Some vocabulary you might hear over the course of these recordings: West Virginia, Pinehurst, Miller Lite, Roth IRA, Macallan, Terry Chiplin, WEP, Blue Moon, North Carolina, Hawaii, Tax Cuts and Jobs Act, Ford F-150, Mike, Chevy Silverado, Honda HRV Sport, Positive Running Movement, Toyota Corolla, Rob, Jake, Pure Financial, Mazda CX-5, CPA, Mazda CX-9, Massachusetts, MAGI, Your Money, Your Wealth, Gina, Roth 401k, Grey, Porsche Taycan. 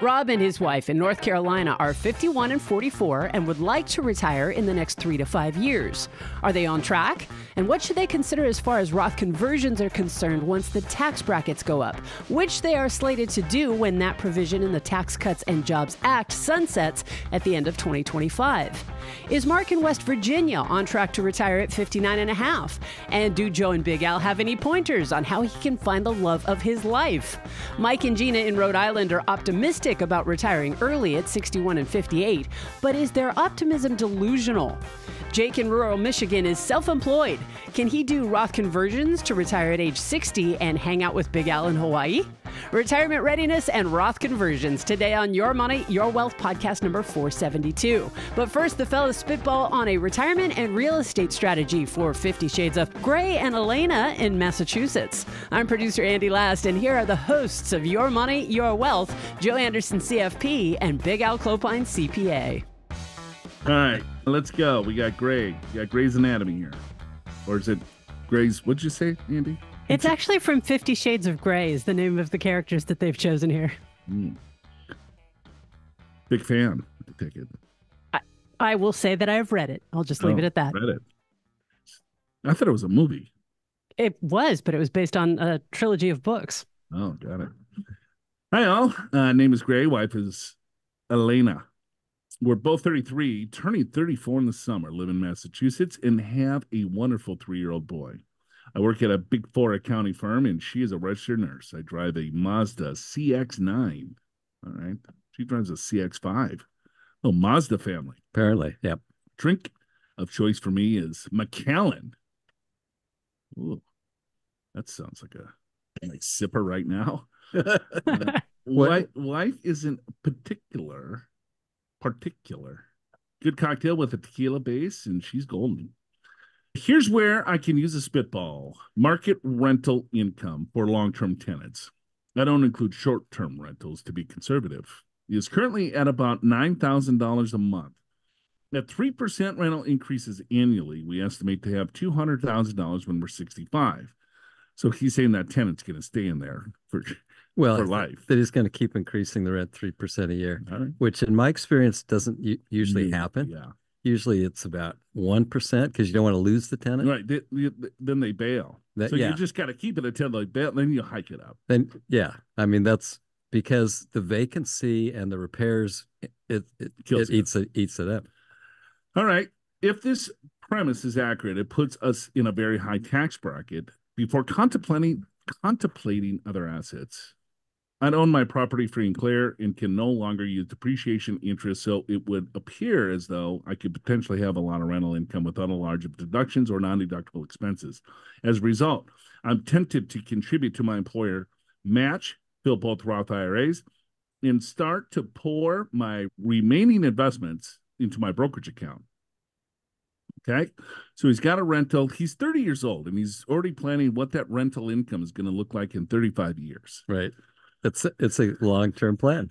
Rob and his wife in North Carolina are 51 and 44 and would like to retire in the next 3 to 5 years. Are they on track? And what should they consider as far as Roth conversions are concerned once the tax brackets go up, which they are slated to do when that provision in the Tax Cuts and Jobs Act sunsets at the end of 2025? Is Mark in West Virginia on track to retire at 59 and a half? And do Joe and Big Al have any pointers on how he can find the love of his life? Mike and Gina in Rhode Island are optimistic about retiring early at 61 and 58, but is their optimism delusional? Jake in rural Michigan is self-employed. Can he do Roth conversions to retire at age 60 and hang out with Big Al in Hawaii? Retirement readiness and Roth conversions today on Your Money, Your Wealth podcast number 472. But first, the fellas spitball on a retirement and real estate strategy for 50 Shades of Gray and Elena in Massachusetts. I'm producer Andy Last, and here are the hosts of Your Money, Your Wealth, Joe Anderson, CFP, and Big Al Clopine, CPA. All right, let's go. We got Greg. We got Gray's Anatomy here. Or is it Gray's, what'd you say, Andy? It's actually from 50 Shades of Gray is the name of the characters that they've chosen here. Mm. Big fan, I take it. I will say that I've read it. I'll just leave it at that. Read it. I thought it was a movie. It was, but it was based on a trilogy of books. Oh, got it. Hi, all. Name is Gray. Wife is Elena. We're both 33, turning 34 in the summer, live in Massachusetts, and have a wonderful 3-year-old boy. I work at a Big Four accounting firm, and she is a registered nurse. I drive a Mazda CX-9. All right. She drives a CX-5. Oh, Mazda family. Apparently, yep. Drink of choice for me is Macallan. Ooh, that sounds like a sipper right now. Wife isn't particular. Good cocktail with a tequila base, and she's golden. Here's where I can use a spitball. Market rental income for long-term tenants. I don't include short-term rentals to be conservative. It is currently at about $9,000 a month. At 3% rental increases annually, we estimate to have $200,000 when we're 65. So he's saying that tenant's going to stay in there for life. That is going to keep increasing the rent 3% a year, right, which in my experience doesn't usually happen. Yeah. Usually it's about 1% because you don't want to lose the tenant. Right. Then they bail. You just got to keep it until they bail. Then you hike it up. Then, yeah. I mean, that's because the vacancy and the repairs, it eats it up. All right. If this premise is accurate, it puts us in a very high tax bracket before contemplating other assets. I'd own my property free and clear and can no longer use depreciation interest, so it would appear as though I could potentially have a lot of rental income without a large of deductions or non-deductible expenses. As a result, I'm tempted to contribute to my employer match, fill both Roth IRAs, and start to pour my remaining investments into my brokerage account. Okay, so he's got a rental. He's 30 years old, and he's already planning what that rental income is going to look like in 35 years. Right. It's a long-term plan.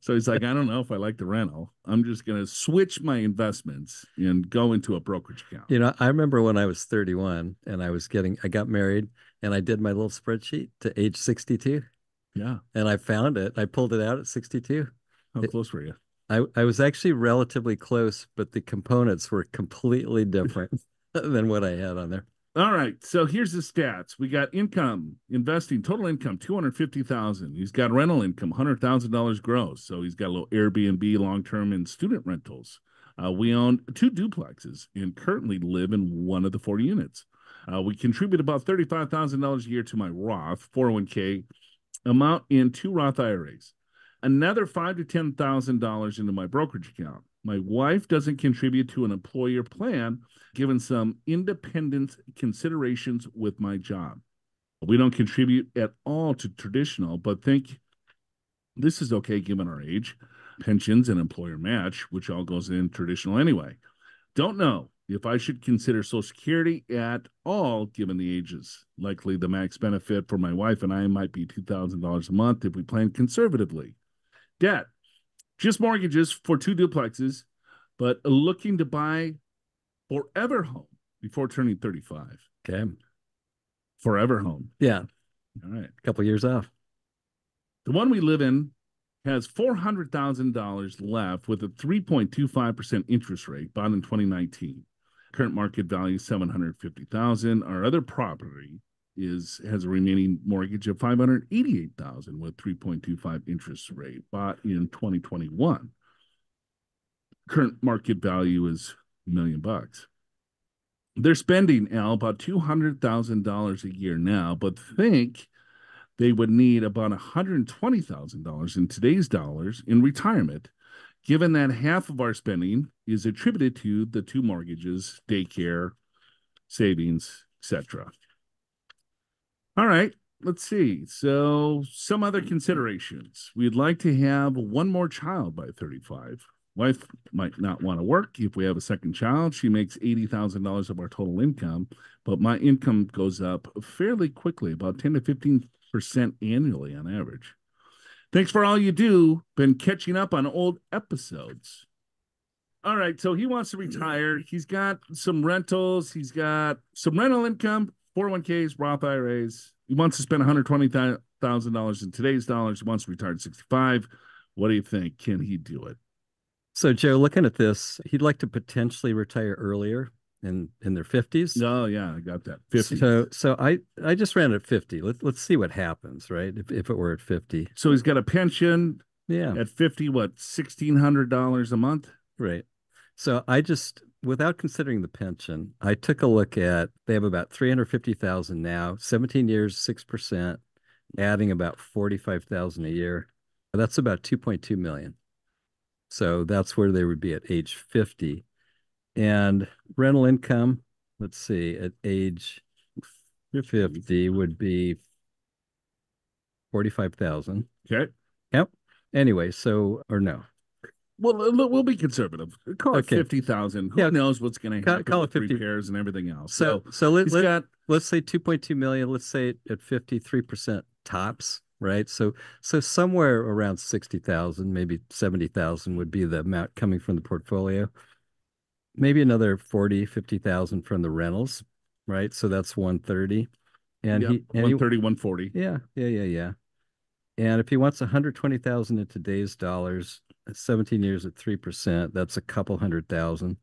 So he's like, I don't know if I like the rental. I'm just going to switch my investments and go into a brokerage account. You know, I remember when I was 31 and I got married and I did my little spreadsheet to age 62. Yeah. And I found it. I pulled it out at 62. How close were you? I was actually relatively close, but the components were completely different than what I had on there. All right, so here's the stats. We got income, investing, total income, $250,000. He's got rental income, $100,000 gross. So he's got a little Airbnb, long-term, and student rentals. We own 2 duplexes and currently live in one of the 4 units. We contribute about $35,000 a year to my Roth 401k amount in 2 Roth IRAs. Another $5,000 to $10,000 into my brokerage account. My wife doesn't contribute to an employer plan, given some independence considerations with my job. We don't contribute at all to traditional, but think this is okay given our age, pensions and employer match, which all goes in traditional anyway. Don't know if I should consider Social Security at all given the ages. Likely the max benefit for my wife and I might be $2,000 a month if we plan conservatively. Debt. Just mortgages for 2 duplexes, but looking to buy forever home before turning 35. Okay. Forever home. Yeah. All right. A couple years off. The one we live in has $400,000 left with a 3.25% interest rate bought in 2019. Current market value $750,000. Our other property has a remaining mortgage of $588,000 with 3.25% interest rate bought in 2021. Current market value is $1 million. They're spending, Al, about $200,000 a year now, but think they would need about $120,000 in today's dollars in retirement, given that half of our spending is attributed to the two mortgages, daycare, savings, etc. All right, let's see. So some other considerations. We'd like to have one more child by 35. Wife might not want to work. If we have a second child, she makes $80,000 of our total income, but my income goes up fairly quickly, about 10 to 15% annually on average. Thanks for all you do. Been catching up on old episodes. All right, so he wants to retire. He's got some rentals. He's got some rental income, 401ks, Roth IRAs. He wants to spend $120,000 in today's dollars. He wants to retire at 65. What do you think? Can he do it? So, Joe, looking at this, he'd like to potentially retire earlier in their 50s. Oh, yeah, I got that. 50. So I just ran at 50. Let's see what happens, right, if it were at 50. So he's got a pension at 50, what, $1,600 a month? Right. So I just, without considering the pension, I took a look at, they have about $350,000 now, 17 years, 6%, adding about $45,000 a year. That's about $2.2 million. So that's where they would be at age 50. And rental income, let's see, at age 50 would be $45,000. Okay. Yep. Anyway, so, or no. Well, we'll be conservative. Call it 50,000. Who knows what's going to happen with repairs and everything else. So let's say 2.2 million. Let's say at 53% tops. Right. So somewhere around 60,000, maybe 70,000 would be the amount coming from the portfolio. Maybe another 50,000 from the rentals. Right. So that's 130. And 130, 140. Yeah. And if he wants 120,000 in today's dollars, 17 years at 3%, that's a couple $100,000.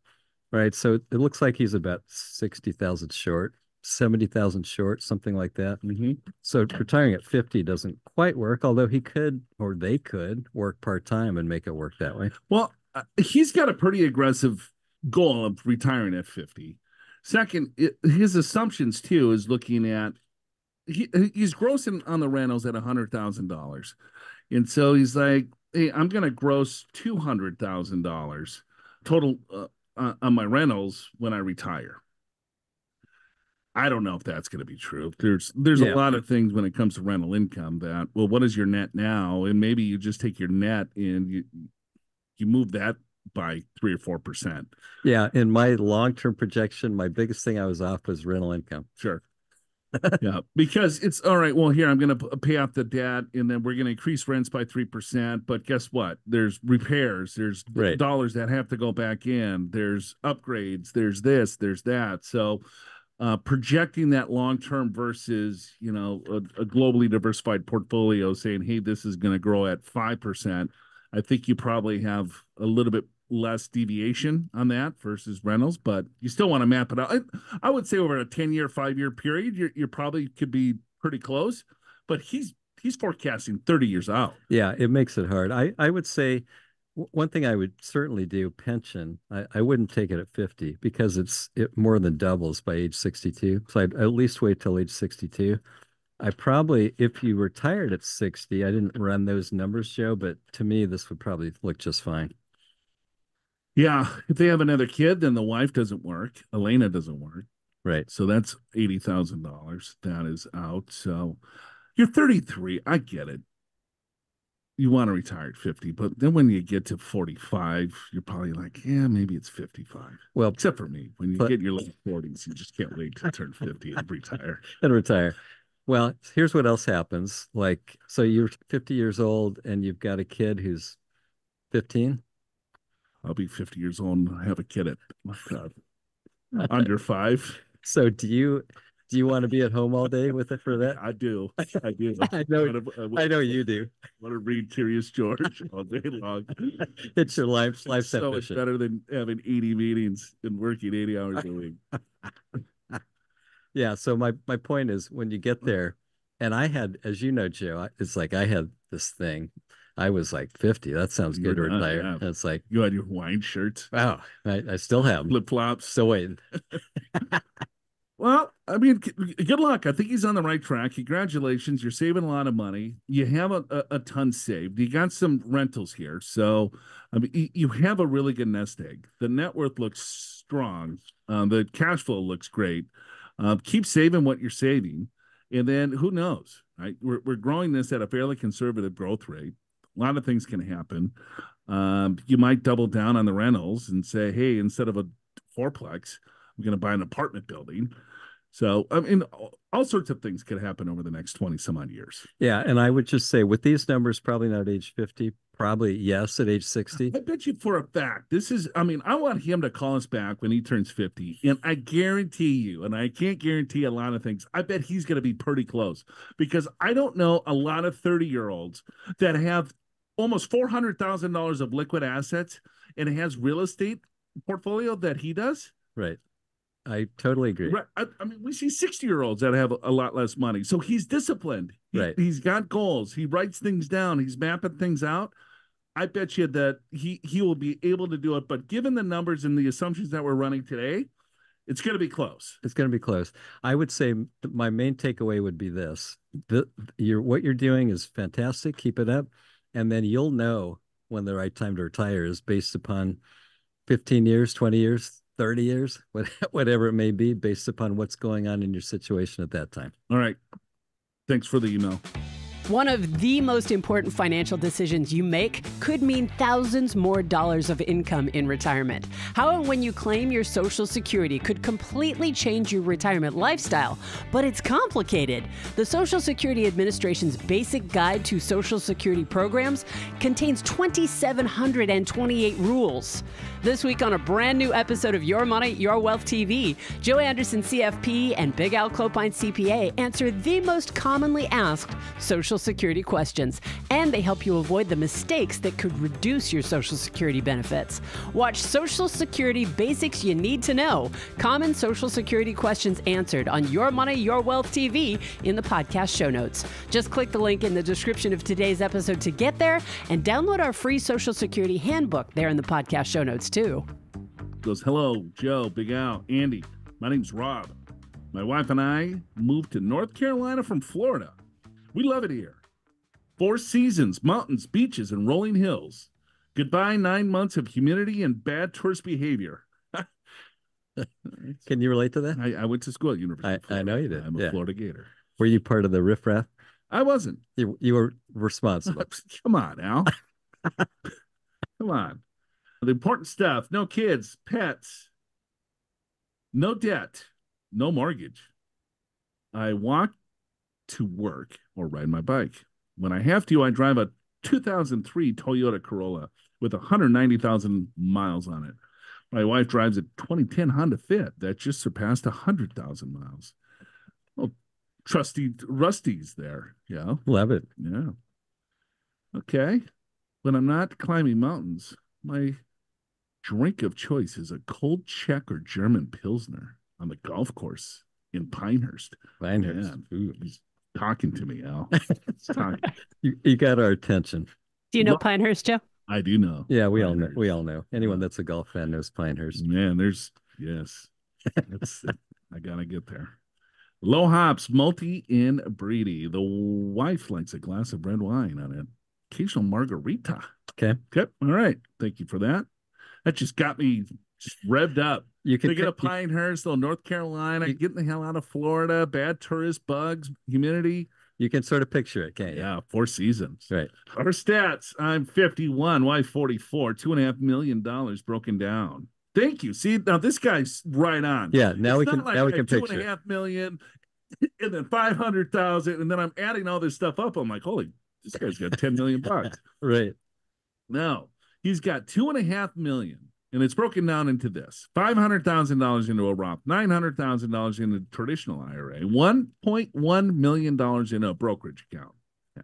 Right. So it looks like he's about 60,000 short. 70,000 short, something like that. Mm-hmm. So retiring at 50 doesn't quite work, although he could, or they could, work part-time and make it work that way. Well, he's got a pretty aggressive goal of retiring at 50. Second, his assumptions, too, is looking at, he's grossing on the rentals at $100,000. And so he's like, hey, I'm going to gross $200,000 total on my rentals when I retire. I don't know if that's going to be true. There's a lot of things when it comes to rental income that, well, what is your net now? And maybe you just take your net and you move that by 3 or 4%. Yeah. In my long-term projection, my biggest thing I was off was rental income. Sure. Yeah. Because it's all right. Well, here, I'm going to pay off the debt and then we're going to increase rents by 3%. But guess what? There's repairs. There's dollars that have to go back in. There's upgrades. There's this, there's that. So, projecting that long-term versus, a globally diversified portfolio saying, hey, this is going to grow at 5%. I think you probably have a little bit less deviation on that versus rentals, but you still want to map it out. I would say over a 10-year, 5-year period, you probably could be pretty close, but he's forecasting 30 years out. Yeah, it makes it hard. I would say one thing I would certainly do, pension, I wouldn't take it at 50 because it more than doubles by age 62. So I'd at least wait till age 62. I probably, if you retired at 60, I didn't run those numbers, Joe, but to me, this would probably look just fine. Yeah. If they have another kid, then the wife doesn't work. Elena doesn't work. Right. So that's $80,000. That is out. So you're 33. I get it. You want to retire at 50, but then when you get to 45, you're probably like, yeah, maybe it's 55. Well, except for me. When you get in your late 40s, you just can't wait to turn 50 and retire. Well, here's what else happens. Like, so you're 50 years old and you've got a kid who's 15. I'll be 50 years old and have a kid at under 5. So do you Do you want to be at home all day with it for that? I do. I know you do. I want to read Curious George all day long. It's your life. It's so much better than having 80 meetings and working 80 hours a week. Yeah. So my point is, when you get there, and I had, as you know, Joe, it's like I had this thing. I was like 50. That sounds good. You're not, yeah. It's like you had your Hawaiian shirts. Wow, I still have flip flops. So wait. Well, I mean, good luck. I think he's on the right track. Congratulations. You're saving a lot of money. You have a ton saved. You got some rentals here. So, I mean, you have a really good nest egg. The net worth looks strong. The cash flow looks great. Keep saving what you're saving. And then who knows, right? We're growing this at a fairly conservative growth rate. A lot of things can happen. You might double down on the rentals and say, hey, instead of a fourplex, I'm going to buy an apartment building. So, I mean, all sorts of things could happen over the next 20 some odd years. Yeah. And I would just say with these numbers, probably not at age 50, probably yes, at age 60. I bet you for a fact, I want him to call us back when he turns 50. And I guarantee you, and I can't guarantee a lot of things, I bet he's going to be pretty close, because I don't know a lot of 30-year-olds that have almost $400,000 of liquid assets and has real estate portfolio that he does. Right. I totally agree. Right. I mean, we see 60-year-olds that have a lot less money. So he's disciplined. Right. He's got goals. He writes things down. He's mapping things out. I bet you that he will be able to do it. But given the numbers and the assumptions that we're running today, it's going to be close. It's going to be close. I would say my main takeaway would be this. What you're doing is fantastic. Keep it up. And then you'll know when the right time to retire is based upon 15 years, 20 years, 30 years, whatever it may be, based upon what's going on in your situation at that time. All right. Thanks for the email. One of the most important financial decisions you make could mean thousands more dollars of income in retirement. How and when you claim your Social Security could completely change your retirement lifestyle, but it's complicated. The Social Security Administration's Basic Guide to Social Security Programs contains 2,728 rules. This week on a brand new episode of Your Money, Your Wealth TV, Joe Anderson, CFP, and Big Al Clopine, CPA, answer the most commonly asked Social Security questions, and they help you avoid the mistakes that could reduce your Social Security benefits. Watch Social Security Basics You Need to Know, Common Social Security Questions Answered on Your Money, Your Wealth TV in the podcast show notes. Just click the link in the description of today's episode to get there, and download our free Social Security handbook there in the podcast show notes too. Goes, hello, Joe, Big Al, Andy. My name's Rob. My wife and I moved to North Carolina from Florida. We love it here. 4 seasons, mountains, beaches, and rolling hills. Goodbye, 9 months of humidity and bad tourist behavior. Can you relate to that? I went to school at University of Florida. I know you did. I'm a Florida Gator. Were you part of the riffraff? I wasn't. You were responsible. Come on, Al. Come on. The important stuff, no kids, pets, no debt, no mortgage. I walk to work or ride my bike. When I have to, I drive a 2003 Toyota Corolla with 190,000 miles on it. My wife drives a 2010 Honda Fit that just surpassed 100,000 miles. Oh, trusty Rusty's there. Yeah. Love it. Yeah. Okay. When I'm not climbing mountains, my drink of choice is a cold Czech or German Pilsner on the golf course in Pinehurst. Pinehurst. Man, he's talking to me, Al. You got our attention. Do you know Pinehurst, Joe? I do know. Yeah, we all know. Anyone that's a golf fan knows Pinehurst. Man, yes. I got to get there. Low hops, malty and breedy. The wife likes a glass of red wine on an occasional margarita. Okay. All right. Thank you for that. That just got me just revved up. You can get a Pinehurst, little North Carolina, getting the hell out of Florida, bad tourist bugs, humidity. You can sort of picture it, can't you? Yeah, 4 seasons. Right. Our stats, I'm 51, wife 44, $2.5 million broken down. Thank you. See, now this guy's right on. Yeah, now we can picture it. $2.5 million and then 500,000, and then I'm adding all this stuff up. I'm like, holy, this guy's got $10 million bucks. Right. No, he's got $2.5 million And it's broken down into this: $500,000 into a Roth, $900,000 in a traditional IRA, $1.1 million in a brokerage account. Yeah.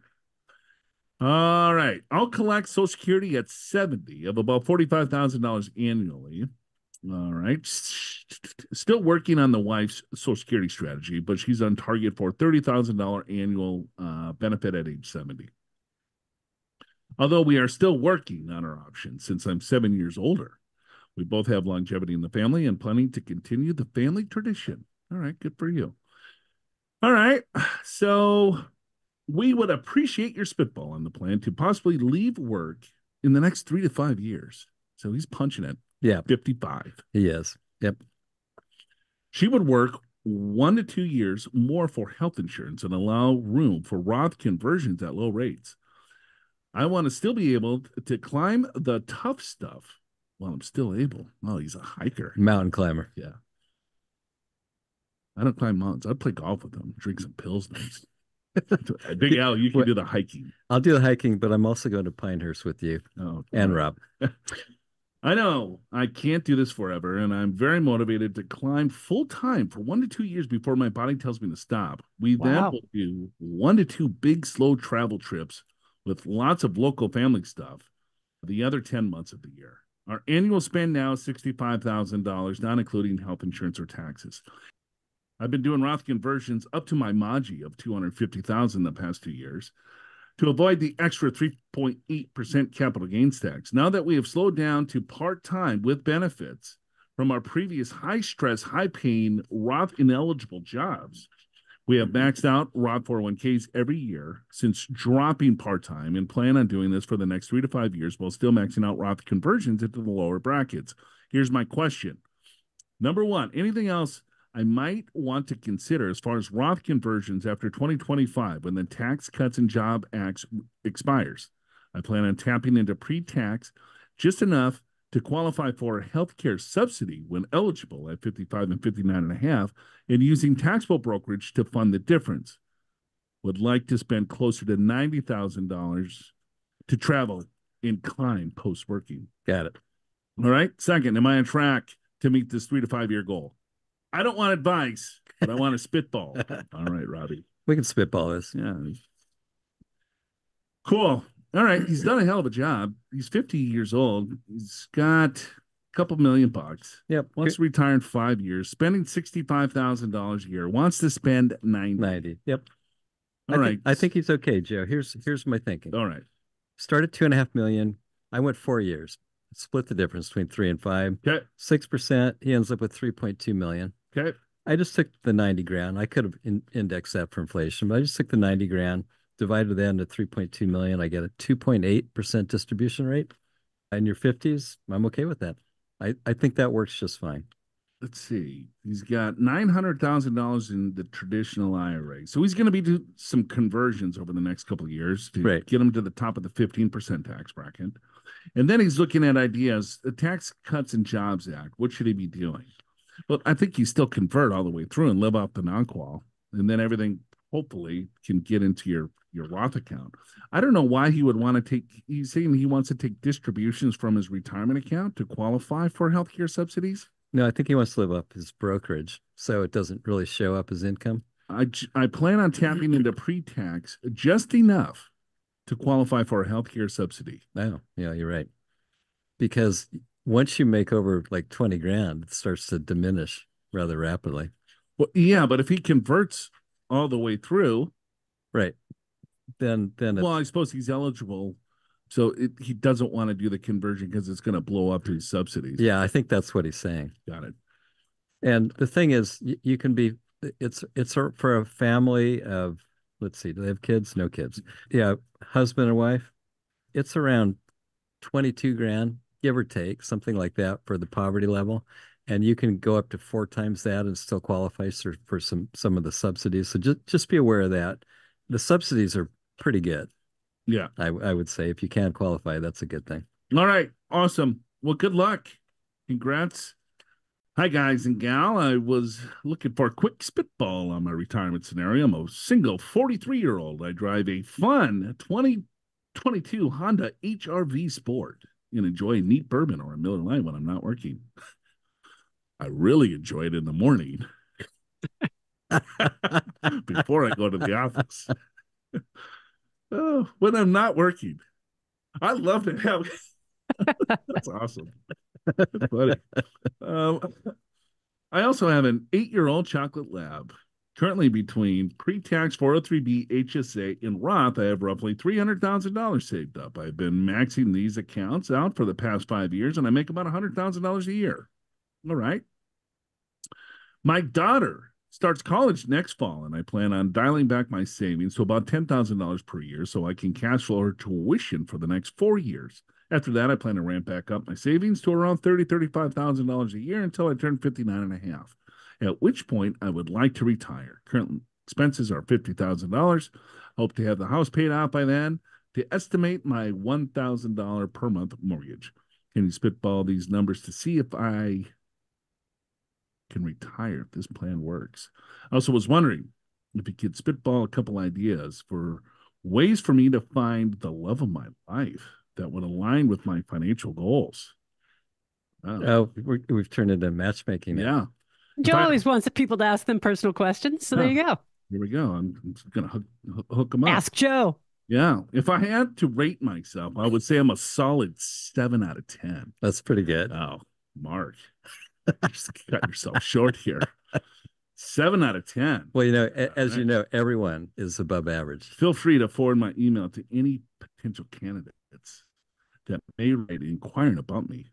All right. I'll collect Social Security at 70 of about $45,000 annually. All right. Still working on the wife's Social Security strategy, but she's on target for $30,000 annual benefit at age 70. Although we are still working on our options since I'm 7 years older. We both have longevity in the family and planning to continue the family tradition. All right, good for you. All right, so we would appreciate your spitball on the plan to possibly leave work in the next 3 to 5 years. So he's punching it. Yeah. 55. He is. Yep. She would work 1 to 2 years more for health insurance and allow room for Roth conversions at low rates. I want to still be able to climb the tough stuff. Well, I'm still able. Oh, he's a hiker. Mountain climber. Yeah. I don't climb mountains. I'd play golf with him, drink some pills. Big Al, you can do the hiking. I'll do the hiking, but I'm also going to Pinehurst with you and Rob. I know. I can't do this forever, and I'm very motivated to climb full-time for 1 to 2 years before my body tells me to stop. We then will do 1 to 2 big, slow travel trips with lots of local family stuff the other 10 months of the year. Our annual spend now is $65,000, not including health insurance or taxes. I've been doing Roth conversions up to my MAGI of $250,000 the past 2 years to avoid the extra 3.8% capital gains tax. Now that we have slowed down to part-time with benefits from our previous high-stress, high-paying Roth ineligible jobs, we have maxed out Roth 401ks every year since dropping part-time and plan on doing this for the next 3 to 5 years while still maxing out Roth conversions into the lower brackets. Here's my question. Number one, anything else I might want to consider as far as Roth conversions after 2025 when the Tax Cuts and Jobs Act expires? I plan on tapping into pre-tax just enough to qualify for a health care subsidy when eligible at 55 and 59 and a half, and using taxable brokerage to fund the difference. Would like to spend closer to $90,000 to travel and climb post-working. Got it. All right. Second, am I on track to meet this 3 to 5 year goal? I don't want advice, but I want a spitball. All right, Robbie. We can spitball this. Yeah. Cool. All right, he's done a hell of a job. He's 50 years old. He's got a couple $1 million bucks. Yep. Wants to retire in 5 years, spending $65,000 a year. Wants to spend 90. 90. Yep. All right. I think he's okay, Joe. Here's my thinking. All right. Start at $2.5 million. I went 4 years. Split the difference between 3 and 5. Okay. 6%. He ends up with $3.2 million. Okay. I just took the 90 grand. I could have indexed that for inflation, but I just took the 90 grand. Divided that into $3.2 million, I get a 2.8% distribution rate. In your 50s, I'm okay with that. I think that works just fine. Let's see. He's got $900,000 in the traditional IRA. So he's going to be doing some conversions over the next couple of years to get him to the top of the 15% tax bracket. And then he's looking at ideas, the Tax Cuts and Jobs Act. What should he be doing? Well, I think you still convert all the way through and live off the non-qual. And then everything hopefully can get into your Roth account. I don't know why he would want to take, he's saying he wants to take distributions from his retirement account to qualify for healthcare subsidies. No, I think he wants to live up his brokerage, so it doesn't really show up as income. I plan on tapping into pre-tax just enough to qualify for a healthcare subsidy. Oh, yeah, you're right. Because once you make over like 20 grand, it starts to diminish rather rapidly. Well, yeah, but if he converts all the way through, right? Then well, I suppose he's eligible, so he doesn't want to do the conversion because it's going to blow up his subsidies. Yeah, I think that's what he's saying. Got it. And the thing is, you can be it's for a family of, let's see, do they have kids? No kids. Yeah, husband and wife. It's around 22 grand, give or take, something like that for the poverty level. And you can go up to 4 times that and still qualify for some of the subsidies. So just be aware of that. The subsidies are pretty good. Yeah. I would say if you can qualify, that's a good thing. All right. Awesome. Well, good luck. Congrats. Hi, guys and gal. I was looking for a quick spitball on my retirement scenario. I'm a single 43-year-old. I drive a fun 2022 Honda HRV Sport. and enjoy a neat bourbon or a Miller Lite when I'm not working. I really enjoy it in the morning before I go to the office. Oh, when I'm not working, I love to have. That's awesome. That's funny. I also have an 8-year-old chocolate lab. Currently between pre-tax 403B, HSA, and Roth, I have roughly $300,000 saved up. I've been maxing these accounts out for the past 5 years, and I make about $100,000 a year. All right. My daughter starts college next fall, and I plan on dialing back my savings to about $10,000 per year so I can cash flow her tuition for the next 4 years. After that, I plan to ramp back up my savings to around $30,000, $35,000 a year until I turn 59.5. At which point I would like to retire. Current expenses are $50,000. Hope to have the house paid off by then to estimate my $1,000 per month mortgage. Can you spitball these numbers to see if I can retire if this plan works? I also was wondering if you could spitball a couple ideas for ways for me to find the love of my life that would align with my financial goals. Wow. Oh, we've turned into matchmaking. Yeah. Joe always wants the people to ask them personal questions. So there you go. Here we go. I'm going to hook them up. Ask Joe. Yeah. If I had to rate myself, I would say I'm a solid 7 out of 10. That's pretty good. Oh, Mark. You just cut yourself short here. 7 out of 10. Well, you know, as you know, everyone is above average. Feel free to forward my email to any potential candidates that may write inquiring about me.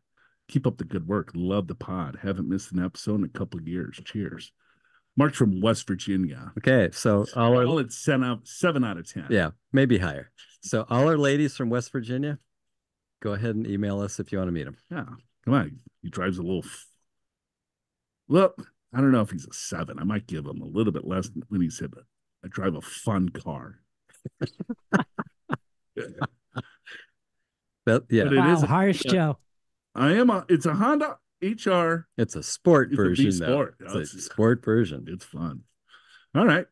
Keep up the good work. Love the pod. Haven't missed an episode in a couple of years. Cheers. Mark from West Virginia. Okay. So all it's 7 out of 10. Yeah. Maybe higher. So all our ladies from West Virginia, go ahead and email us if you want to meet him. Yeah. Come on. He drives a little. Well, I don't know if he's a 7. I might give him a little bit less when he said, I drive a fun car. But yeah. But wow, harsh, Joe. It's a Honda HR. It's a sport version. It's a sport version. It's fun. All right.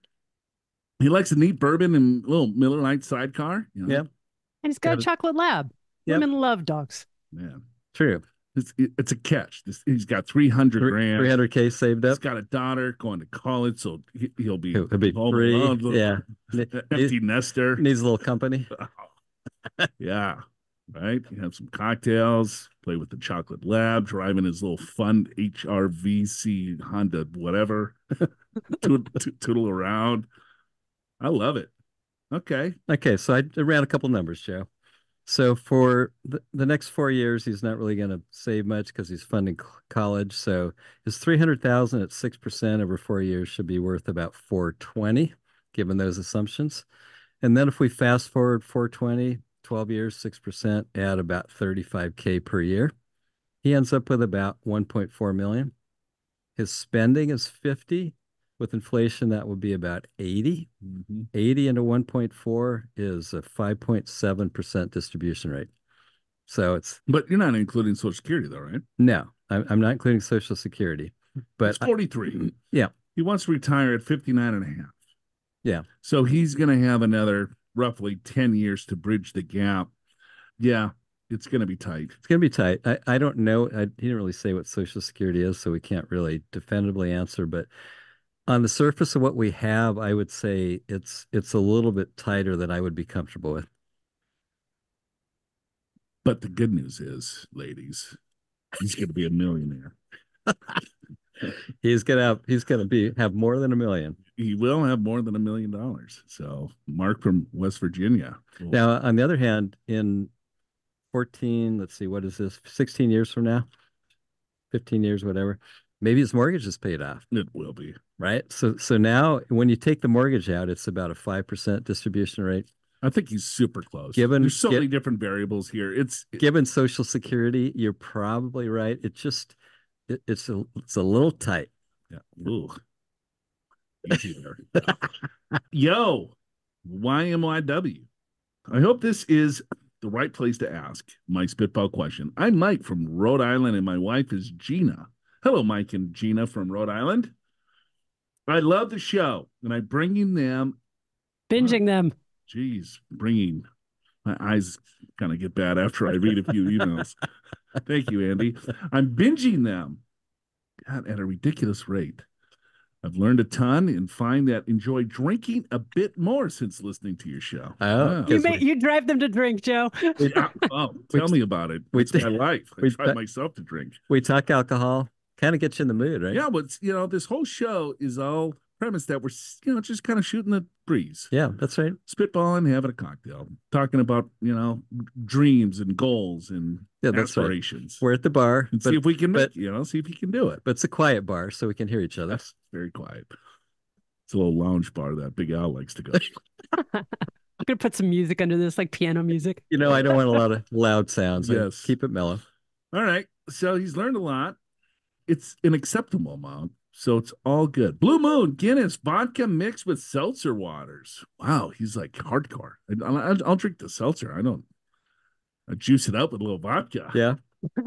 He likes a neat bourbon and little Miller Lite sidecar. You know? Yeah. And he's got a chocolate lab. Yep. Women love dogs. Yeah. True. It's a catch. He's got 300 grand. 300K saved up. He's got a daughter going to college, so he'll be free. Yeah. Empty nester. Needs a little company. Yeah. Right? You have some cocktails, play with the chocolate lab, driving his little fun HRVC Honda, whatever, tootle around. I love it. Okay. Okay. So I ran a couple numbers, Joe. So for the next 4 years, he's not really going to save much because he's funding college. So his $300,000 at 6% over 4 years should be worth about $420,000, given those assumptions. And then if we fast forward $420,000, 12 years, 6%, at about $35K per year. He ends up with about $1.4 million. His spending is $50,000. With inflation, that would be about $80,000. Mm-hmm. $80,000 into 1.4 is a 5.7% distribution rate. So it's... But you're not including Social Security, though, right? No, I'm not including Social Security. But it's 43. Yeah. He wants to retire at 59.5. Yeah. So he's going to have another... roughly 10 years to bridge the gap. Yeah, it's going to be tight. It's going to be tight. I don't know. He didn't really say what Social Security is, so we can't really definitively answer. But on the surface of what we have, I would say it's a little bit tighter than I would be comfortable with. But the good news is, ladies, he's going to be a millionaire. He's gonna have more than $1 million. He will have more than $1 million. So Mark from West Virginia. Cool. Now, on the other hand, in 16 years from now, 15 years, whatever, maybe his mortgage is paid off. It will be. Right. So now when you take the mortgage out, it's about a 5% distribution rate. I think he's super close. There's so many different variables here. Given Social Security, you're probably right. It's a little tight. Yeah. Ooh. Yo, YMYW. I hope this is the right place to ask my spitball question. I'm Mike from Rhode Island, and my wife is Gina. Hello, Mike and Gina from Rhode Island. I love the show, and I'm binging them. My eyes kind of get bad after I read a few emails. Thank you, Andy. I'm binging them, God, at a ridiculous rate. I've learned a ton and find that enjoy drinking a bit more since listening to your show. Oh, wow. You drive them to drink, Joe. Tell me about it. It's my life. I drive myself to drink. We talk alcohol. Kind of gets you in the mood, right? Yeah, but, you know, this whole show is all premise that we're, you know, just kind of shooting the breeze. Yeah, that's right. Spitballing, having a cocktail, talking about, you know, dreams and goals and aspirations. Right. We're at the bar. And see if we can, see if you can do it. But it's a quiet bar, so we can hear each other. That's very quiet. It's a little lounge bar that Big Al likes to go to. I'm going to put some music under this, like piano music. You know, I don't want a lot of loud sounds. Yes. Keep it mellow. All right. So he's learned a lot. It's an acceptable amount, so it's all good. Blue Moon, Guinness, vodka mixed with seltzer waters. Wow, he's like hardcore. I'll drink the seltzer. I juice it up with a little vodka. Yeah.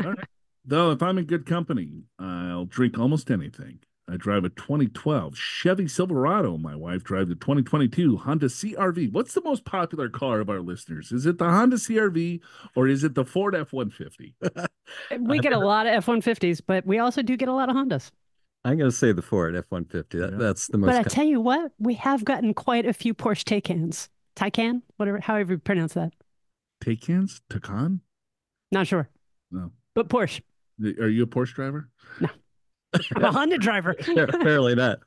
All right. Though if I'm in good company, I'll drink almost anything. I drive a 2012 Chevy Silverado. My wife drives a 2022 Honda CR-V. What's the most popular car of our listeners? Is it the Honda CR-V or is it the Ford F-150? We get a lot of F-150s, but we also do get a lot of Hondas. I'm going to say the Ford F-150. That's the most. But I tell you what, we have gotten quite a few Porsche Taycans. Taycan? Whatever, however you pronounce that. Taycans? Taycan? Not sure. No. But Porsche. Are you a Porsche driver? No. I'm a Honda driver. Apparently not.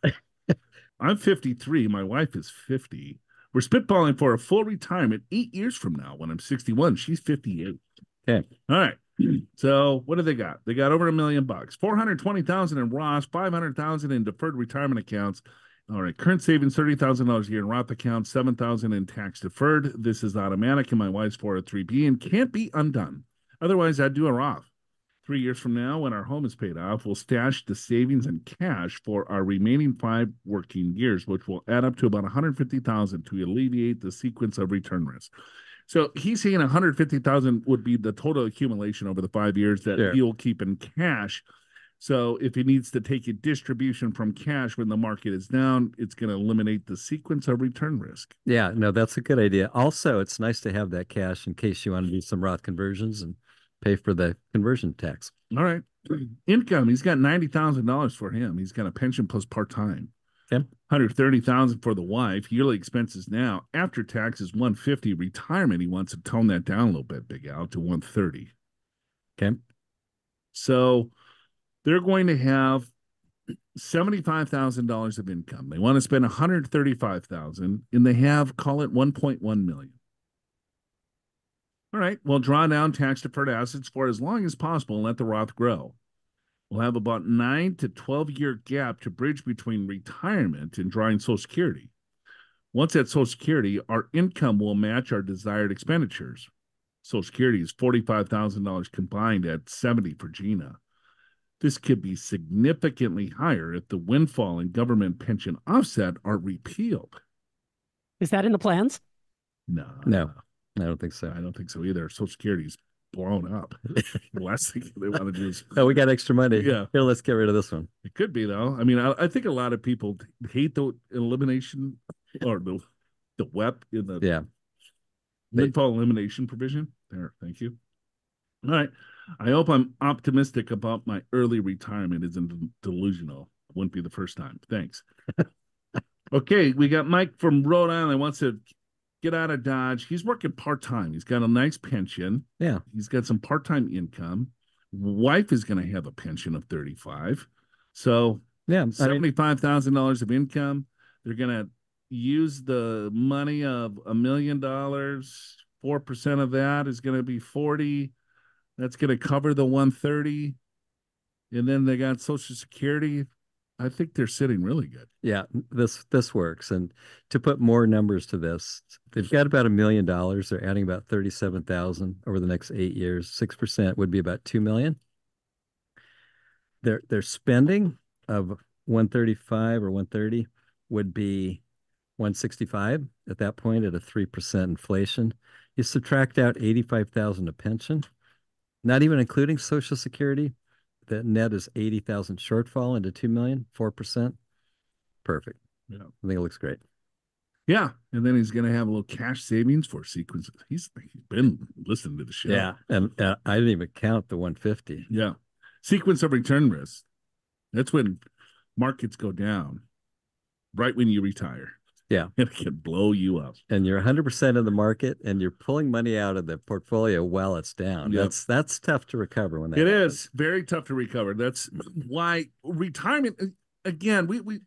I'm 53. My wife is 50. We're spitballing for a full retirement 8 years from now. When I'm 61, she's 58. Okay. All right. So what do they got? They got over $1 million, 420,000 in Roth, 500,000 in deferred retirement accounts. All right. Current savings, $30,000 a year in Roth accounts, 7,000 in tax deferred. This is automatic in my wife's 403B and can't be undone. Otherwise, I'd do a Roth. 3 years from now, when our home is paid off, we'll stash the savings and cash for our remaining 5 working years, which will add up to about $150,000 to alleviate the sequence of return risk. So he's saying $150,000 would be the total accumulation over the 5 years that he'll keep in cash. So if he needs to take a distribution from cash when the market is down, it's going to eliminate the sequence of return risk. Yeah, no, that's a good idea. Also, it's nice to have that cash in case you want to do some Roth conversions and pay for the conversion tax. All right. Income, he's got $90,000 for him. He's got a pension plus part-time. Okay. $130,000 for the wife. Yearly expenses now after tax is $150,000. Retirement, he wants to tone that down a little bit, Big Al, to $130,000. Okay. So they're going to have $75,000 of income. They want to spend $135,000 and they have, call it $1.1 million. All right, we'll draw down tax-deferred assets for as long as possible and let the Roth grow. We'll have about 9 to 12-year gap to bridge between retirement and drawing Social Security. Once at Social Security, our income will match our desired expenditures. Social Security is $45,000 combined at $70,000 for Gina. This could be significantly higher if the windfall and government pension offset are repealed. Is that in the plans? No. I don't think so. I don't think so either. Social Security's blown up. The last thing they want to do is... Oh, we got extra money. Yeah. Here, let's get rid of this one. It could be, though. I mean, I think a lot of people hate the elimination or the WEP in the... Yeah. Windfall elimination provision. There, thank you. All right. I hope I'm optimistic about my early retirement isn't delusional. It wouldn't be the first time. Thanks. Okay, we got Mike from Rhode Island wants to... get out of Dodge. He's working part-time. He's got a nice pension. Yeah. He's got some part-time income. Wife is going to have a pension of $35,000. So yeah, $75,000 of income. They're going to use the money of $1 million. 4% of that is going to be $40,000. That's going to cover the $130,000. And then they got Social Security. I think they're sitting really good. Yeah, this works. And to put more numbers to this, they've got about $1 million. They're adding about $37,000 over the next 8 years. 6% would be about $2 million. Their spending of $135,000 or $130,000 would be $165,000 at that point at a 3% inflation. You subtract out $85,000 of pension, not even including Social Security. That net is $80,000 shortfall into $2 million, 4%. Perfect. Yeah. I think it looks great. Yeah, and then he's going to have a little cash savings for sequences. He's been listening to the show. Yeah, and I didn't even count the 150. Yeah. Sequence of return risk. That's when markets go down, right when you retire. Yeah. And it can blow you up. And you're 100% in the market, and you're pulling money out of the portfolio while it's down. Yep. That's tough to recover when that happens. It is very tough to recover. That's why retirement, again, we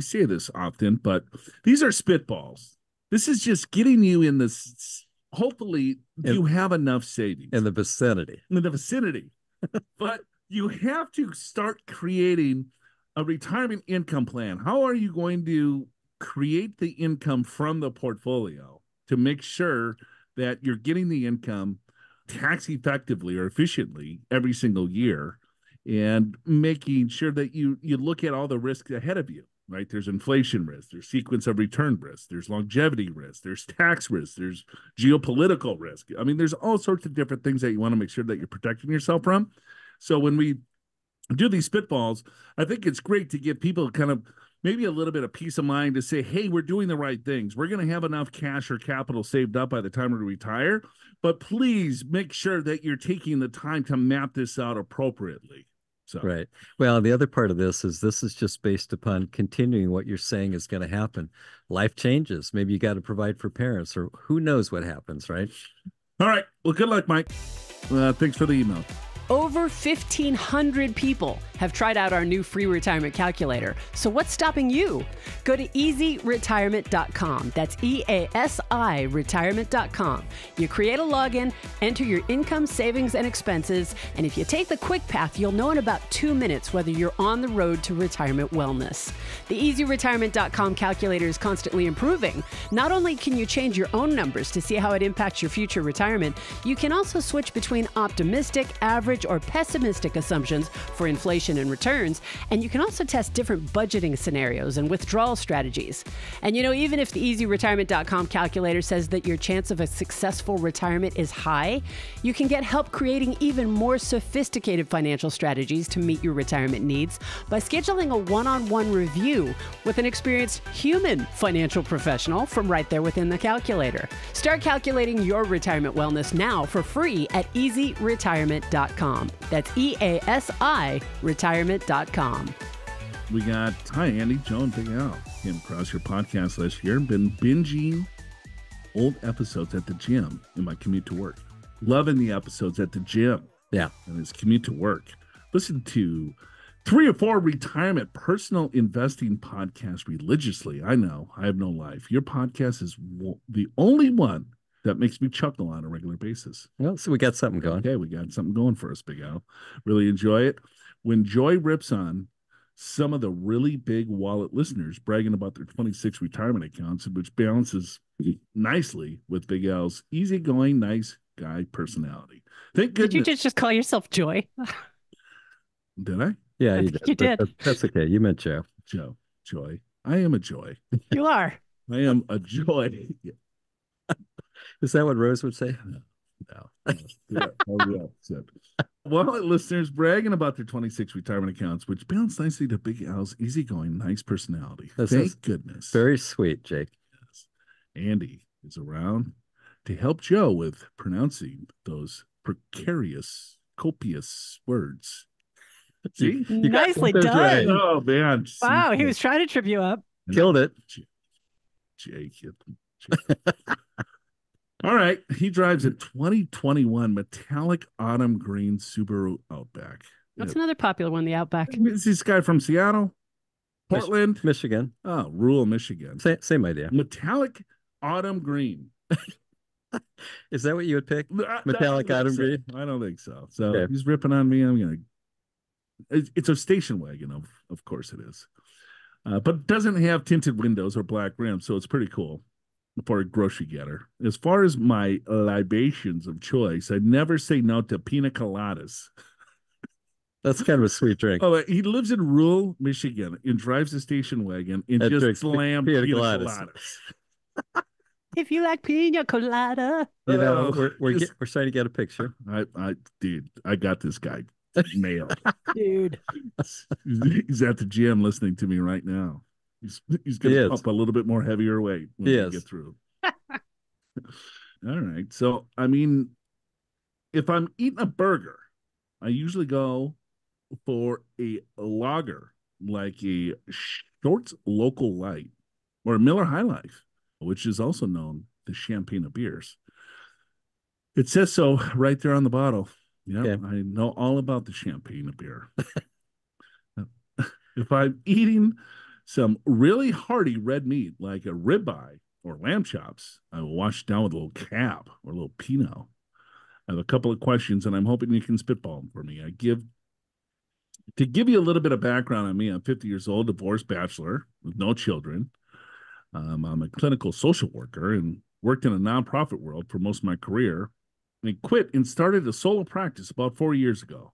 say this often, but these are spitballs. This is just getting you in this. Hopefully, you have enough savings in the vicinity. But you have to start creating a retirement income plan. How are you going to create the income from the portfolio to make sure that you're getting the income tax effectively or efficiently every single year, and making sure that you look at all the risks ahead of you? Right? There's inflation risk, there's sequence of return risk, there's longevity risk, there's tax risk, there's geopolitical risk. I mean, there's all sorts of different things that you want to make sure that you're protecting yourself from. So when we do these spitballs, I think it's great to give people kind of maybe a little bit of peace of mind to say, hey, we're doing the right things. We're going to have enough cash or capital saved up by the time we retire, but please make sure that you're taking the time to map this out appropriately. So. Right. Well, the other part of this is just based upon continuing what you're saying is going to happen. Life changes. Maybe you got to provide for parents, or who knows what happens, right? All right. Well, good luck, Mike. Thanks for the email. Over 1,500 people have tried out our new free retirement calculator. So what's stopping you? Go to easyretirement.com. That's EASI retirement.com. You create a login, enter your income, savings, and expenses. And if you take the quick path, you'll know in about 2 minutes whether you're on the road to retirement wellness. The easyretirement.com calculator is constantly improving. Not only can you change your own numbers to see how it impacts your future retirement, you can also switch between optimistic, average, or pessimistic assumptions for inflation and returns, and you can also test different budgeting scenarios and withdrawal strategies. And you know, even if the easyretirement.com calculator says that your chance of a successful retirement is high, you can get help creating even more sophisticated financial strategies to meet your retirement needs by scheduling a one-on-one review with an experienced human financial professional from right there within the calculator. Start calculating your retirement wellness now for free at easyretirement.com. That's EASI retirement.com. We got, hi, Andy, Joe, and Big Al. Came across your podcast last year. Been binging old episodes at the gym in my commute to work. Loving the episodes at the gym. Yeah. And his commute to work. Listen to 3 or 4 retirement personal investing podcasts religiously. I know. I have no life. Your podcast is the only one that makes me chuckle on a regular basis. Well, so we got something going. Okay, we got something going for us, Big Al. Really enjoy it. When Joy rips on some of the really big wallet listeners bragging about their 26 retirement accounts, which balances nicely with Big Al's easygoing, nice guy personality. Thank goodness. Did you just call yourself Joy? Did I? Yeah, you did. That's okay. You meant Joe. Joe. Joy. I am a joy. You are. I am a joy. Is that what Rose would say? No. Yeah. Well, listeners bragging about their 26 retirement accounts, which bounce nicely to Big Al's easygoing, nice personality. Thank goodness. Very sweet, Jake. Yes. Andy is around to help Joe with pronouncing those precarious, copious words. See? Nicely done. Right. Oh, man. Wow, he was trying to trip you up. Killed it. Jake. All right, he drives a 2021 metallic autumn green Subaru Outback. That's another popular one, the Outback. Is this guy from Seattle, Portland, Michigan? Oh, rural Michigan. Same idea. Metallic autumn green. Is that what you would pick? Metallic autumn green? I don't think so. So okay. He's ripping on me. It's a station wagon, of course it is, but doesn't have tinted windows or black rims, so it's pretty cool. For a grocery getter. As far as my libations of choice, I never say no to pina coladas. That's kind of a sweet drink. Oh, he lives in rural Michigan and drives a station wagon and that just slams pina coladas. If you like pina colada, you know we're trying to get a picture. I got this guy nailed, dude. He's at the gym listening to me right now. He's going to pump a little bit more heavier weight when we get through. All right. So, I mean, if I'm eating a burger, I usually go for a lager, like a Shorts Local Light or a Miller High Life, which is also known as champagne of beers. It says so right there on the bottle. Yeah, okay. I know all about the champagne of beer. If I'm eating some really hearty red meat, like a ribeye or lamb chops, I will wash it down with a little cab or a little Pinot. I have a couple of questions, and I'm hoping you can spitball them for me. To give you a little bit of background on me, I'm 50 years old, divorced bachelor with no children. I'm a clinical social worker and worked in a nonprofit world for most of my career. I quit and started a solo practice about 4 years ago.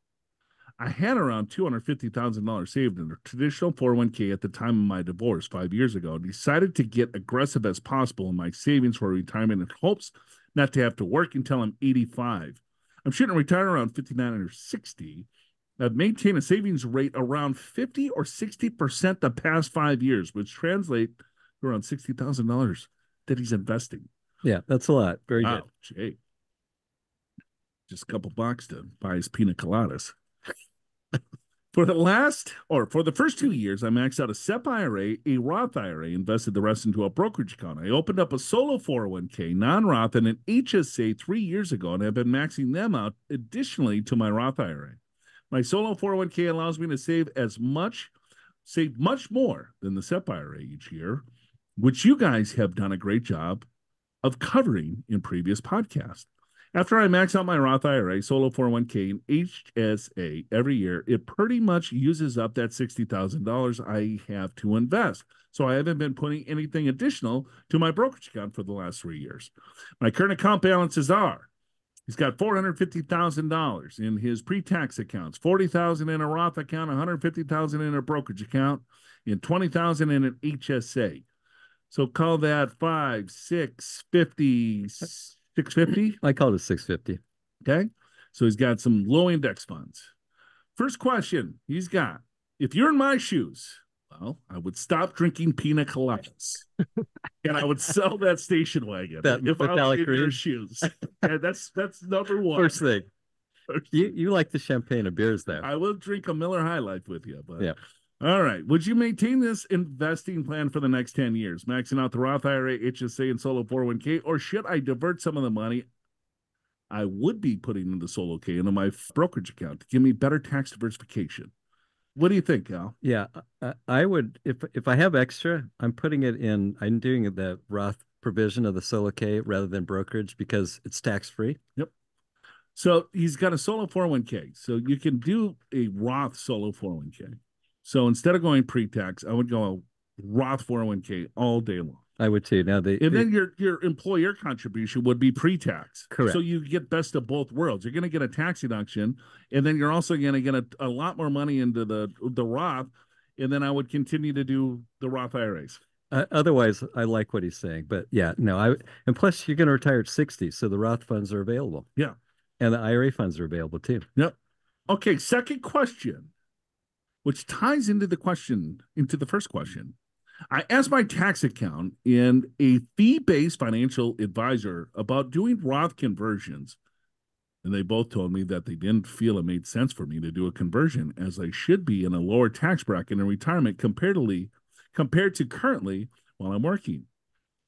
I had around $250,000 saved in a traditional 401k at the time of my divorce 5 years ago. I decided to get aggressive as possible in my savings for retirement in hopes not to have to work until I'm 85. I'm shooting to retire around 59 or 60. I've maintained a savings rate around 50 or 60% the past 5 years, which translate to around $60,000 that he's investing. Yeah, that's a lot. Very good. Jay. Just a couple bucks to buy his pina coladas. For the first 2 years, I maxed out a SEP IRA, a Roth IRA, invested the rest into a brokerage account. I opened up a Solo 401k, non-Roth, and an HSA 3 years ago, and I've been maxing them out additionally to my Roth IRA. My Solo 401k allows me to save much more than the SEP IRA each year, which you guys have done a great job of covering in previous podcasts. After I max out my Roth IRA, Solo 401k, and HSA every year, it pretty much uses up that $60,000 I have to invest. So I haven't been putting anything additional to my brokerage account for the last 3 years. My current account balances are: he's got $450,000 in his pre-tax accounts, $40,000 in a Roth account, $150,000 in a brokerage account, and $20,000 in an HSA. So call that 650. I call it a 650. Okay. So he's got some low index funds. First question he's got: if you're in my shoes, well, I would stop drinking pina coladas and I would sell that station wagon if I was in your shoes. And that's number one. First thing. You like the champagne of beers there. I will drink a Miller High Life with you, but yeah. All right. Would you maintain this investing plan for the next 10 years, maxing out the Roth IRA, HSA, and Solo 401k, or should I divert some of the money I would be putting into Solo K into my brokerage account to give me better tax diversification? What do you think, Al? Yeah, I would, if I have extra, I'm putting it in, I'm doing the Roth provision of the Solo K rather than brokerage because it's tax-free. Yep. So he's got a Solo 401k. So you can do a Roth Solo 401k. So instead of going pre-tax, I would go a Roth 401k all day long. I would too. Now then your employer contribution would be pre-tax. Correct. So you get best of both worlds. You're going to get a tax deduction, and then you're also going to get a lot more money into the Roth. And then I would continue to do the Roth IRAs. Otherwise, I like what he's saying, but yeah, no. And plus, you're going to retire at 60, so the Roth funds are available. Yeah, and the IRA funds are available too. Yep. Okay. Second question, which ties into the first question. I asked my tax account and a fee-based financial advisor about doing Roth conversions, and they both told me that they didn't feel it made sense for me to do a conversion, as I should be in a lower tax bracket in retirement compared to currently while I'm working.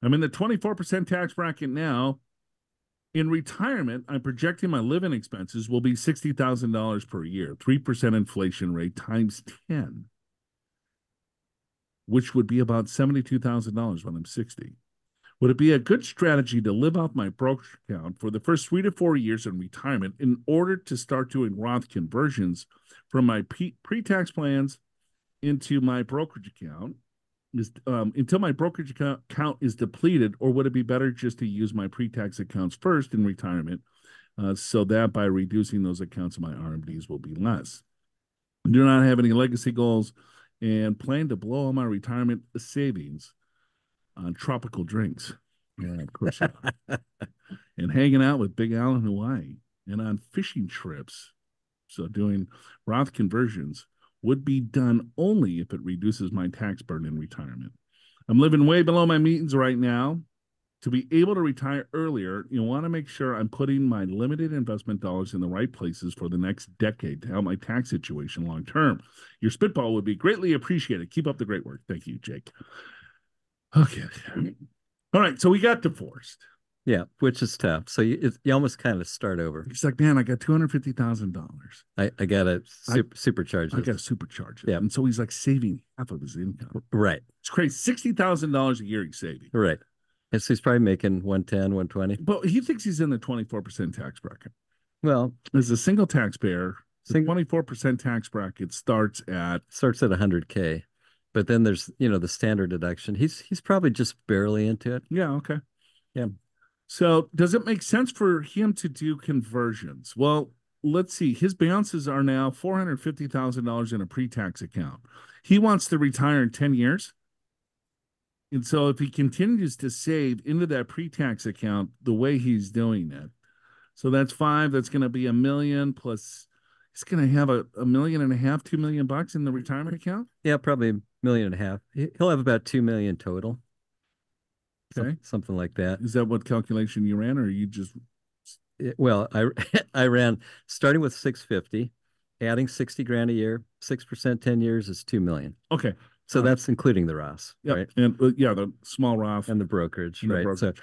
I'm in the 24% tax bracket now. In retirement, I'm projecting my living expenses will be $60,000 per year, 3% inflation rate times 10, which would be about $72,000 when I'm 60. Would it be a good strategy to live off my brokerage account for the first 3 to 4 years in retirement in order to start doing Roth conversions from my pre-tax plans into my brokerage account? Until my brokerage account is depleted, or would it be better just to use my pre-tax accounts first in retirement so that by reducing those accounts, my RMDs will be less? I do not have any legacy goals and plan to blow all my retirement savings on tropical drinks. Yeah, of course. And hanging out with Big Al in Hawaii and on fishing trips. So doing Roth conversions would be done only if it reduces my tax burden in retirement. I'm living way below my means right now. To be able to retire earlier, you want to make sure I'm putting my limited investment dollars in the right places for the next decade to help my tax situation long term. Your spitball would be greatly appreciated. Keep up the great work. Thank you, Jake. Okay. All right. So we got divorced. Yeah, which is tough. So you almost kind of start over. It's like, man, I got $250,000. I got to supercharge it. I got to supercharge it. Yeah. And so he's like saving half of his income. Right. It's crazy. $60,000 a year he's saving. Right. And so he's probably making 110, 120. But he thinks he's in the 24% tax bracket. Well, as a single taxpayer, the 24% tax bracket starts at 100K. But then there's, you know, the standard deduction. He's probably just barely into it. Yeah, okay. Yeah. So does it make sense for him to do conversions? Well, let's see. His balances are now $450,000 in a pre-tax account. He wants to retire in 10 years. And so if he continues to save into that pre-tax account the way he's doing it, so that's five, that's going to be $1 million plus, he's going to have $1.5 million, $2 million in the retirement account? Yeah, probably $1.5 million. He'll have about $2 million total. Okay. Something like that. Is that what calculation you ran, or you just? Well, I ran starting with 650, adding $60,000 a year, 6%, 10 years is $2 million. Okay. So that's including the Roths, yep. Right? And the small Roth and the brokerage, right? So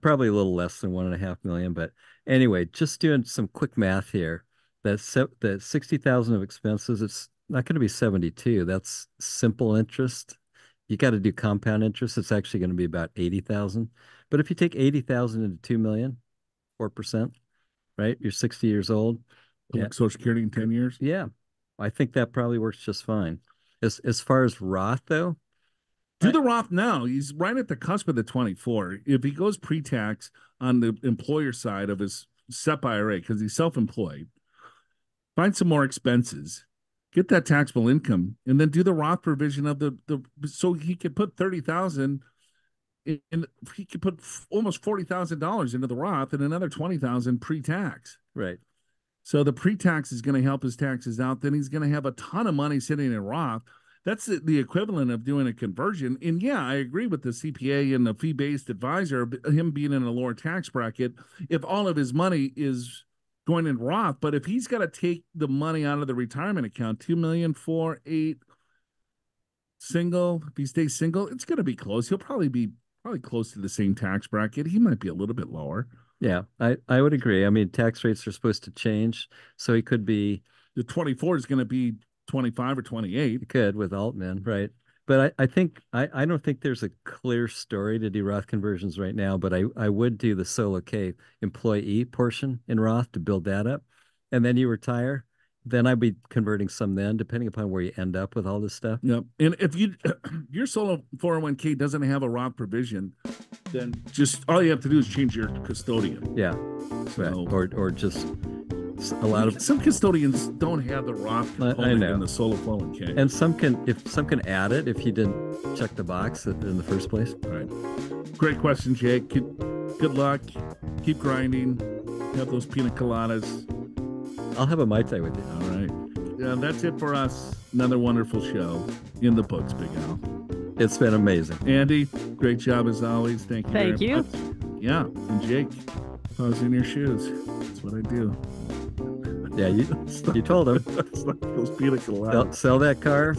probably a little less than $1.5 million. But anyway, just doing some quick math here. That 60,000 of expenses. It's not going to be 72. That's simple interest. You got to do compound interest. It's actually going to be about 80,000. But if you take 80,000 into 2 million, 4%, right? You're 60 years old. Yeah. Social Security in 10 years. Yeah, I think that probably works just fine. As far as Roth, though? Do the Roth now. He's right at the cusp of the 24. If he goes pre-tax on the employer side of his SEP IRA, because he's self-employed, find some more expenses, get that taxable income, and then do the Roth provision of the so he could put $30,000, and he could put almost $40,000 into the Roth and another $20,000 pre-tax. Right. So the pre-tax is going to help his taxes out. Then he's going to have a ton of money sitting in Roth. That's the equivalent of doing a conversion. And yeah, I agree with the CPA and the fee-based advisor, him being in a lower tax bracket, if all of his money is going in Roth. But if he's got to take the money out of the retirement account, $2 million, $4, $8, single, if he stays single, it's going to be close. He'll probably be close to the same tax bracket. He might be a little bit lower. Yeah, I would agree. I mean, tax rates are supposed to change, so he could be... The 24 is going to be 25 or 28. It could with Altman, right? But I don't think there's a clear story to do Roth conversions right now, but I would do the Solo K employee portion in Roth to build that up, and then you retire. Then I'd be converting some then, depending upon where you end up with all this stuff. Yep. And if your Solo 401k doesn't have a Roth provision, then just all you have to do is change your custodian. Yeah. So, right. Or just a lot of... Some custodians don't have the Roth component in the Solo 401k. And some can add it if you didn't check the box in the first place. All right. Great question, Jake. Good luck. Keep grinding. Have those pina coladas. I'll have a Mai Tai with you. All right. Yeah, that's it for us. Another wonderful show in the books, Big Al. It's been amazing. Andy, great job as always. Thank you very much. Yeah. And Jake, if I was in your shoes, that's what I do. Yeah, you told him. It's like those pina coladas. Sell that car,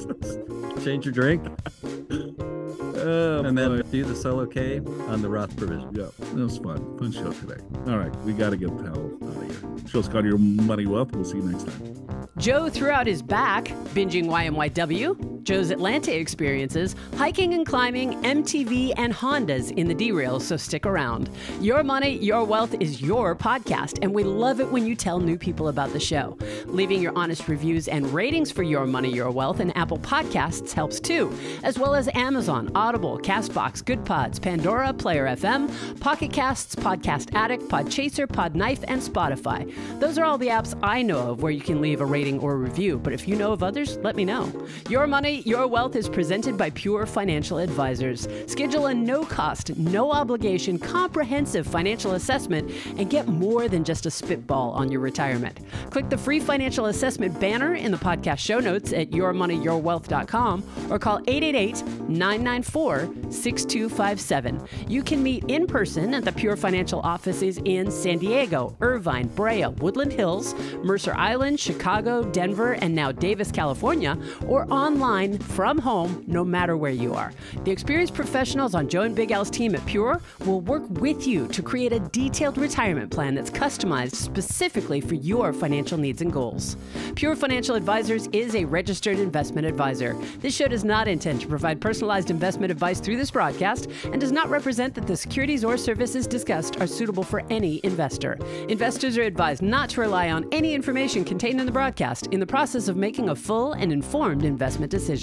change your drink, then do the Solo K on the Roth provision. Yeah, that was fun. Fun show today. All right, we got to get the hell out of here. Show's called Your Money Wealth. We'll see you next time. Joe threw out his back, binging YMYW, Joe's Atlanta experiences, hiking and climbing, MTV, and Hondas in the derail, so stick around. Your Money, Your Wealth is your podcast, and we love it when you tell new people about the show. Leaving your honest reviews and ratings for Your Money, Your Wealth and Apple Podcasts helps too, as well as Amazon, Audible, CastBox, Good Pods, Pandora, Player FM, Pocket Casts, Podcast Addict, Podchaser, Podknife, and Spotify. Those are all the apps I know of where you can leave a rating or review, but if you know of others, let me know. Your Money, Money, Your Wealth is presented by Pure Financial Advisors. Schedule a no-cost, no-obligation, comprehensive financial assessment and get more than just a spitball on your retirement. Click the free financial assessment banner in the podcast show notes at yourmoneyyourwealth.com or call 888-994-6257. You can meet in person at the Pure Financial offices in San Diego, Irvine, Brea, Woodland Hills, Mercer Island, Chicago, Denver, and now Davis, California, or online from home, no matter where you are. The experienced professionals on Joe and Big Al's team at Pure will work with you to create a detailed retirement plan that's customized specifically for your financial needs and goals. Pure Financial Advisors is a registered investment advisor. This show does not intend to provide personalized investment advice through this broadcast and does not represent that the securities or services discussed are suitable for any investor. Investors are advised not to rely on any information contained in the broadcast in the process of making a full and informed investment decision.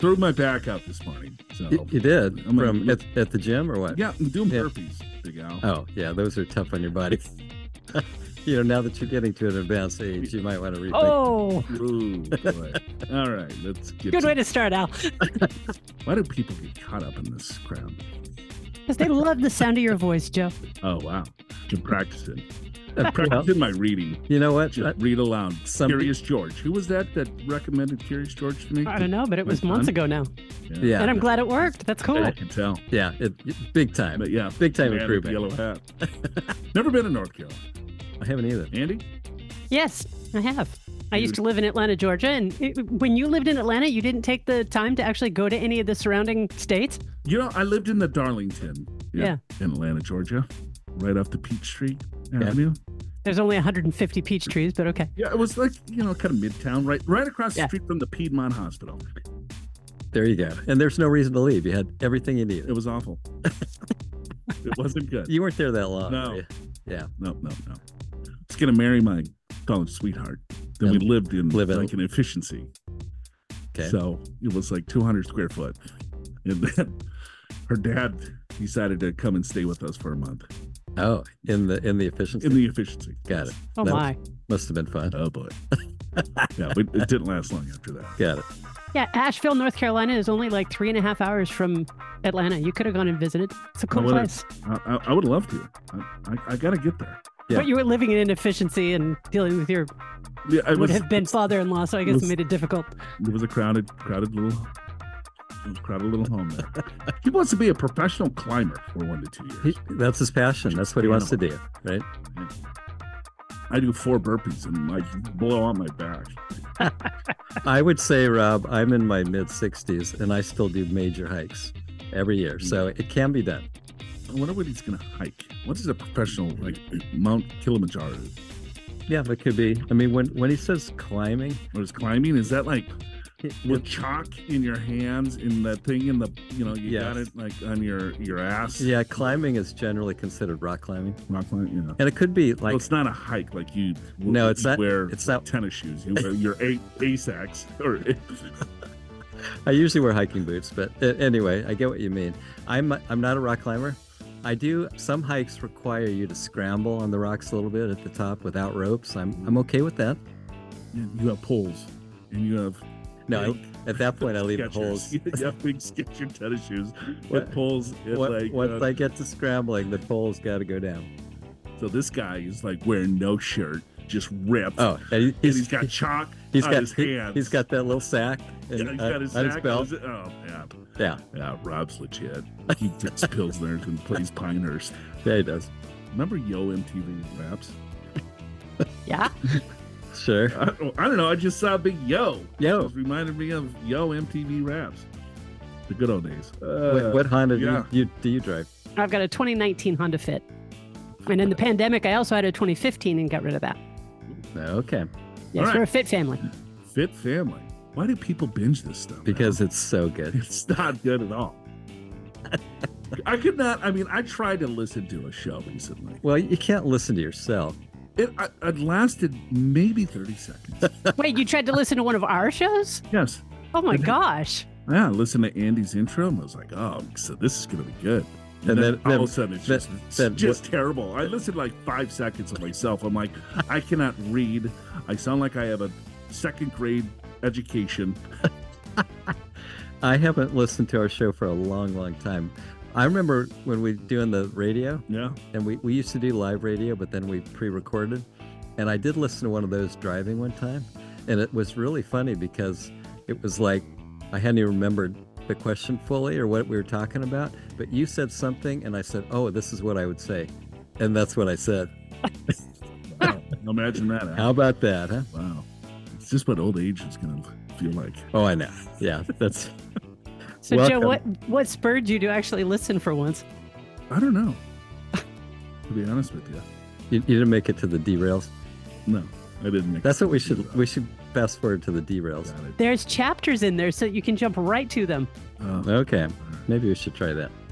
Threw my back out this morning. So you did? At the gym or what? Yeah, I'm doing burpees, Big Al. Oh, yeah, those are tough on your body. You know, now that you're getting to an advanced age, you might want to rethink. Oh! Ooh, boy. All right, let's get Good way to start, Al. Why do people get caught up in this crap? Because they love the sound of your voice, Joe. Oh, wow. You're practicing. I'm practicing my reading. You know what? Just read aloud. Curious George. Who was that recommended Curious George to me? I don't know, but it was months ago now. Yeah. And I'm glad it worked. That's cool. I can tell. Yeah, big time. But yeah, big time improvement. Yellow hat. Never been to North Carolina. I haven't either. Andy? Yes, I have. I used to live in Atlanta, Georgia, and when you lived in Atlanta, you didn't take the time to actually go to any of the surrounding states? You know, I lived in the Darlington, in Atlanta, Georgia, right off the Peachtree Avenue. There's only 150 peach trees, but okay. Yeah, it was like, you know, kind of midtown, right across the street from the Piedmont Hospital. There you go. And there's no reason to leave. You had everything you needed. It was awful. It wasn't good. You weren't there that long. No. Were you? Yeah. No. I was going to marry my college sweetheart. Then we lived in like an efficiency. Okay. So it was like 200 square foot. And then her dad decided to come and stay with us for a month. Oh, in the efficiency? In the efficiency. Got it. Oh, my. Must have been fun. Oh, boy. Yeah, it didn't last long after that. Got it. Yeah, Asheville, North Carolina is only like 3.5 hours from Atlanta. You could have gone and visited. It's a cool place. I would love to. I got to get there. Yeah. But you were living in inefficiency and dealing with your father-in-law, so I guess it made it difficult. It was a crowded little home there. He wants to be a professional climber for 1 to 2 years. That's his passion. That's what he wants to do, right? Yeah. I do 4 burpees and like blow on my back. I would say, Rob, I'm in my mid-60s and I still do major hikes every year, so it can be done. I wonder what he's going to hike. What is a professional, like Mount Kilimanjaro? Yeah, that could be. I mean, when he says climbing, is that like with chalk in your hands, in that thing, in the got it like on your ass? Yeah, climbing is generally considered rock climbing. Rock climbing, yeah. And it could be like it's not a hike like you. No, it's not. It's not tennis shoes. You wear your ASACs or. I usually wear hiking boots, but anyway, I get what you mean. I'm not a rock climber. I do. Some hikes require you to scramble on the rocks a little bit at the top without ropes. I'm okay with that. You have poles, and you have. No, at that point I leave poles. Yeah, big sketcher tennis shoes with poles. Once I get to scrambling, the poles got to go down. So this guy is like wearing no shirt, just ripped. Oh, and he's got chalk. He's got his hands. He's got that little sack. He's got his sack. His belt. Oh, yeah. Yeah, Rob's legit. He gets Pilsner and plays Pinehurst. Yeah, he does. Remember Yo MTV Raps? Yeah. Sure. I don't know. I just saw Big Yo. Yo. It just reminded me of Yo MTV Raps. The good old days. What Honda do you drive? I've got a 2019 Honda Fit. And in the pandemic, I also had a 2015 and got rid of that. Okay. Yes, we're a Fit family. Fit family. Why do people binge this stuff? Because it's so good. It's not good at all. I tried to listen to a show recently. Well, you can't listen to yourself. It lasted maybe 30 seconds. Wait, you tried to listen to one of our shows? Yes. Oh, my gosh. Yeah, I listened to Andy's intro and I was like, oh, so this is going to be good. And then all of a sudden, it's just terrible. I listened to like 5 seconds of myself. I'm like, I cannot read. I sound like I have a second grade education. I haven't listened to our show for a long, long time. I remember when we were doing the radio, and we used to do live radio, but then we pre-recorded. And I did listen to one of those driving one time. And it was really funny because it was like, I hadn't even remembered the question fully or what we were talking about, but you said something and I said, oh, this is what I would say. And that's what I said. Oh, imagine that. Huh? How about that, huh? Wow. It's just what old age is going to feel like. Oh, I know. Yeah, that's... So, welcome. Joe, what spurred you to actually listen for once? I don't know, to be honest with you. You didn't make it to the derails? No, I didn't make it. That's what we should... We should fast forward to the derails. There's chapters in there, so you can jump right to them. Oh, okay. Maybe we should try that.